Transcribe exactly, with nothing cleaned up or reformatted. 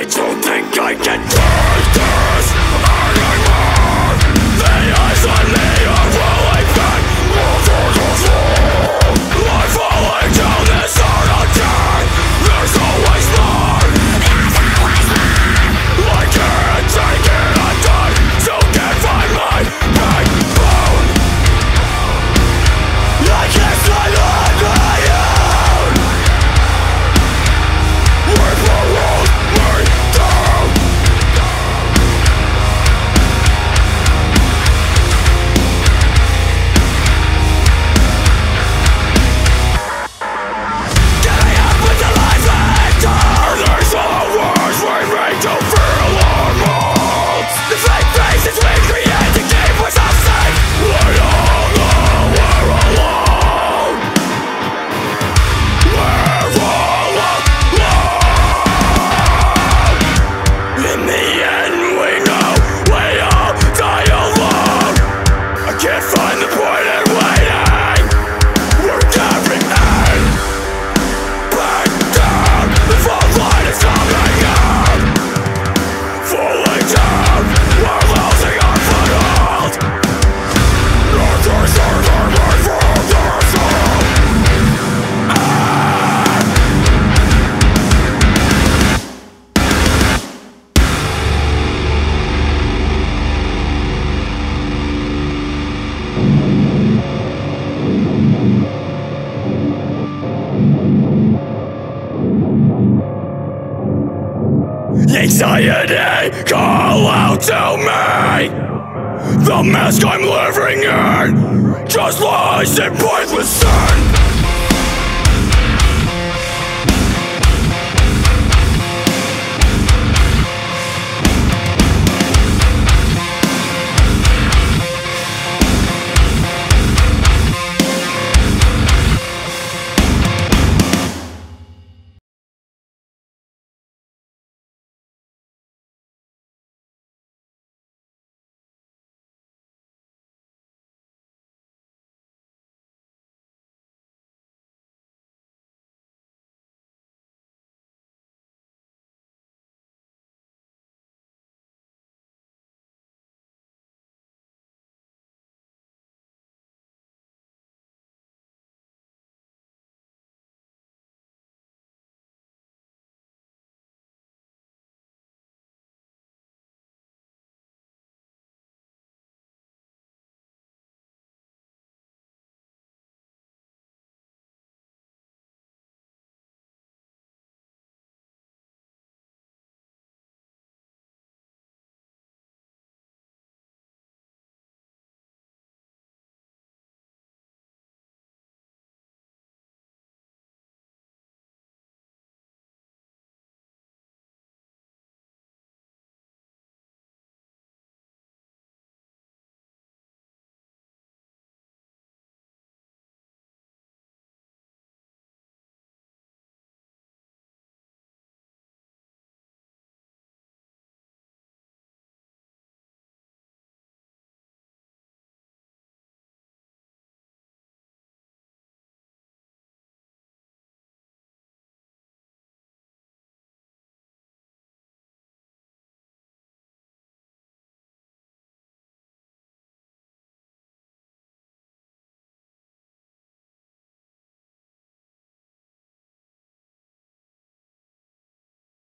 I don't think I can take this anymore. The eyes on me are rolling back over the floor. I'm falling down this sort of death. There's always more. There's always more. I can't take it, I'm done. So get by my backbone. I can't slide on my own. We're paroled. Anxiety, call out to me. The mask I'm living in just lies in pointless sin.